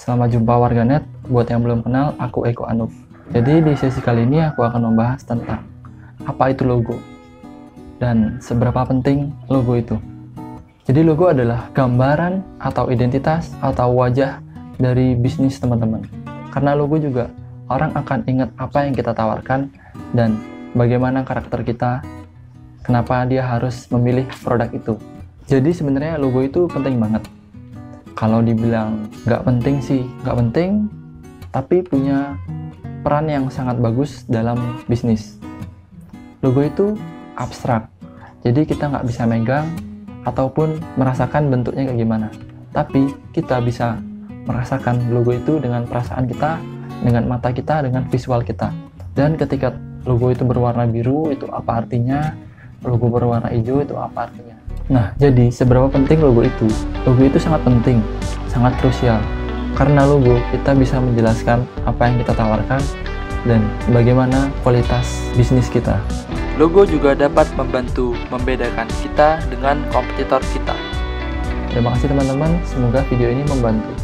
Selamat jumpa warganet, buat yang belum kenal, aku Eko Anug. Jadi di sesi kali ini aku akan membahas tentang apa itu logo dan seberapa penting logo itu. Jadi logo adalah gambaran atau identitas atau wajah dari bisnis teman-teman. Karena logo juga orang akan ingat apa yang kita tawarkan dan bagaimana karakter kita, kenapa dia harus memilih produk itu. Jadi sebenarnya logo itu penting banget. Kalau dibilang nggak penting sih, nggak penting, tapi punya peran yang sangat bagus dalam bisnis. Logo itu abstrak, jadi kita nggak bisa megang ataupun merasakan bentuknya kayak gimana. Tapi kita bisa merasakan logo itu dengan perasaan kita, dengan mata kita, dengan visual kita. Dan ketika logo itu berwarna biru, itu apa artinya? Logo berwarna hijau, itu apa artinya? Nah, jadi seberapa penting logo itu? Logo itu sangat penting, sangat krusial. Karena logo, kita bisa menjelaskan apa yang kita tawarkan dan bagaimana kualitas bisnis kita. Logo juga dapat membantu membedakan kita dengan kompetitor kita. Terima kasih teman-teman, semoga video ini membantu.